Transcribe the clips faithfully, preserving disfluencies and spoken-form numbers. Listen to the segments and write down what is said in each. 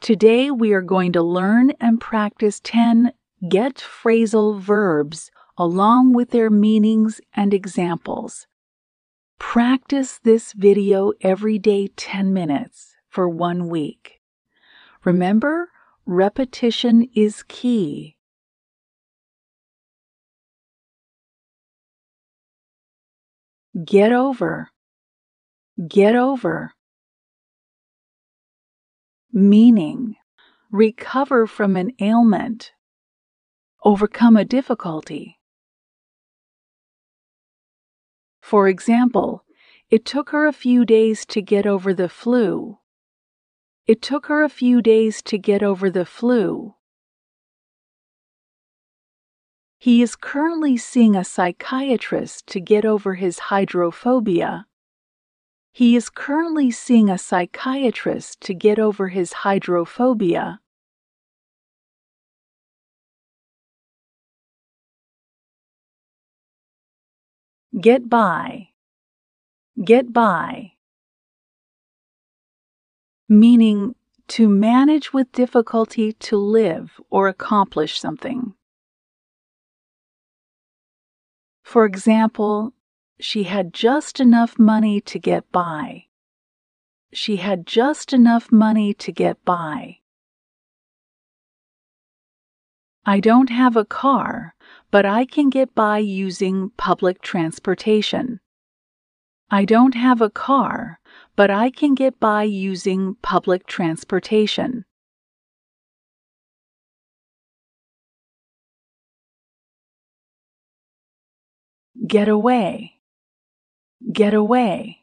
Today we are going to learn and practice ten get phrasal verbs along with their meanings and examples. Practice this video every day ten minutes for one week. Remember, repetition is key. Get over. Get over. Meaning, recover from an ailment, overcome a difficulty. For example, it took her a few days to get over the flu. It took her a few days to get over the flu. He is currently seeing a psychiatrist to get over his hydrophobia. He is currently seeing a psychiatrist to get over his hydrophobia. Get by. Get by. Meaning, to manage with difficulty to live or accomplish something. For example, she had just enough money to get by. She had just enough money to get by. I don't have a car, but I can get by using public transportation. I don't have a car, but I can get by using public transportation. Get away. Get away.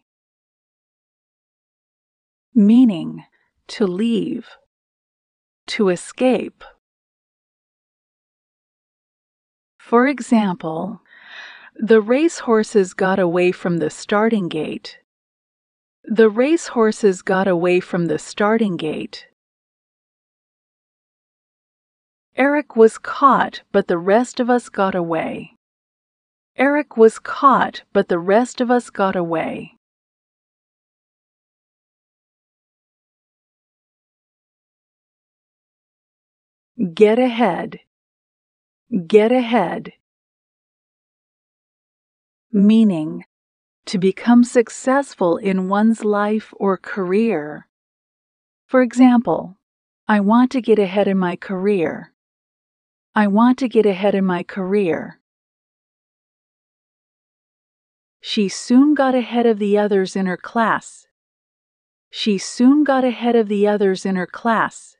Meaning, to leave, to escape. For example, the racehorses got away from the starting gate. The racehorses got away from the starting gate. Eric was caught, but the rest of us got away. Eric was caught, but the rest of us got away. Get ahead. Get ahead. Meaning, to become successful in one's life or career. For example, I want to get ahead in my career. I want to get ahead in my career. She soon got ahead of the others in her class. She soon got ahead of the others in her class.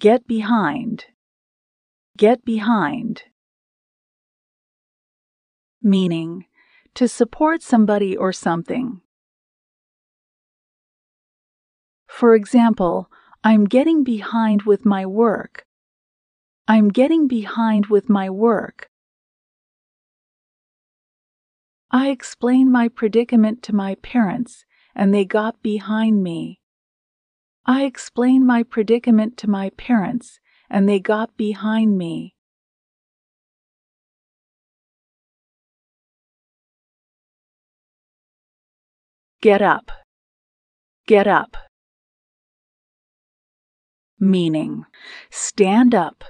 Get behind. Get behind. Meaning, to support somebody or something. For example, I'm getting behind with my work. I'm getting behind with my work. I explained my predicament to my parents, and they got behind me. I explained my predicament to my parents, and they got behind me. Get up. Get up. Meaning, stand up.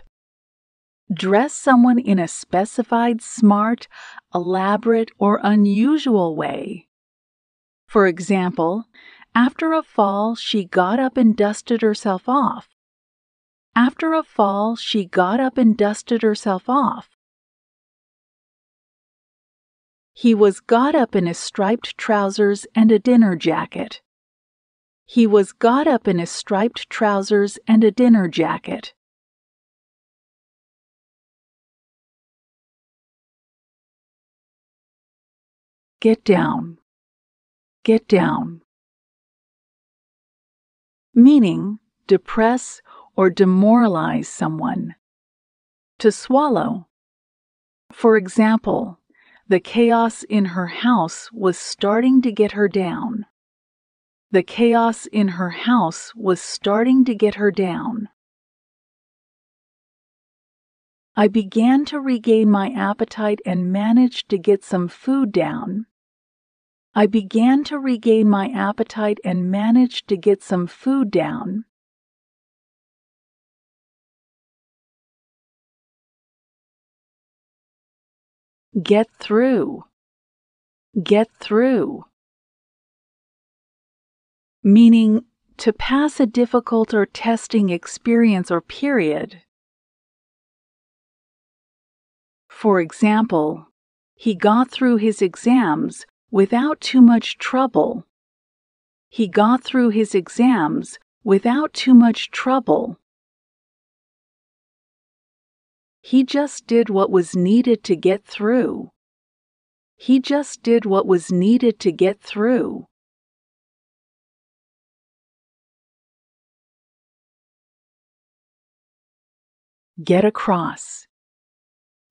Dress someone in a specified, smart, elaborate, or unusual way. For example, after a fall, she got up and dusted herself off. After a fall, she got up and dusted herself off. He was got up in his striped trousers and a dinner jacket. He was got up in his striped trousers and a dinner jacket. Get down. Get down. Meaning, depress or demoralize someone. To swallow. For example, the chaos in her house was starting to get her down. The chaos in her house was starting to get her down. I began to regain my appetite and managed to get some food down. I began to regain my appetite and managed to get some food down. Get through. Get through. Meaning, to pass a difficult or testing experience or period. For example, he got through his exams without too much trouble. He got through his exams without too much trouble. He just did what was needed to get through. He just did what was needed to get through. Get across.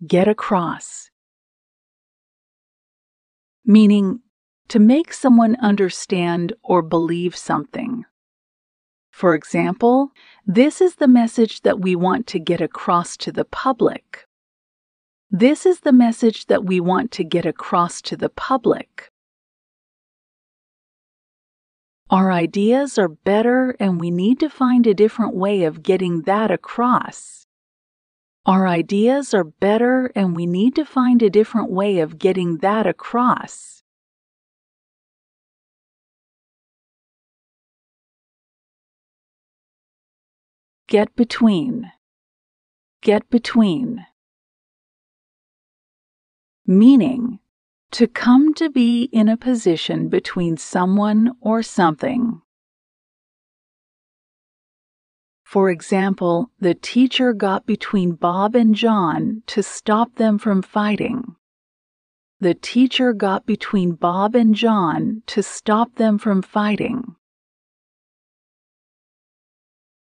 Get across. Meaning, to make someone understand or believe something. For example, this is the message that we want to get across to the public. This is the message that we want to get across to the public. Our ideas are better, and we need to find a different way of getting that across. Our ideas are better, and we need to find a different way of getting that across. Get between. Get between. Meaning, to come to be in a position between someone or something. For example, the teacher got between Bob and John to stop them from fighting. The teacher got between Bob and John to stop them from fighting.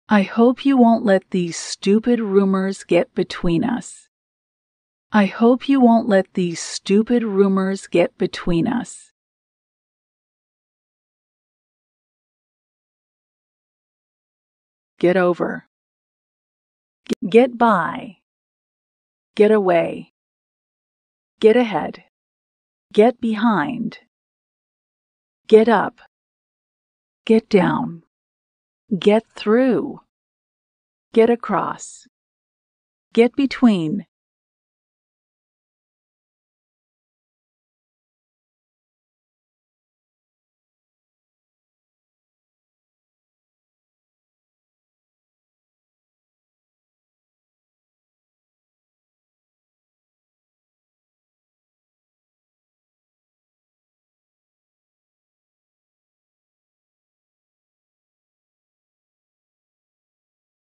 I hope you won't let these stupid rumors get between us. I hope you won't let these stupid rumors get between us. Get over. Get by. Get away. Get ahead. Get behind. Get up. Get down. Get through. Get across. Get between.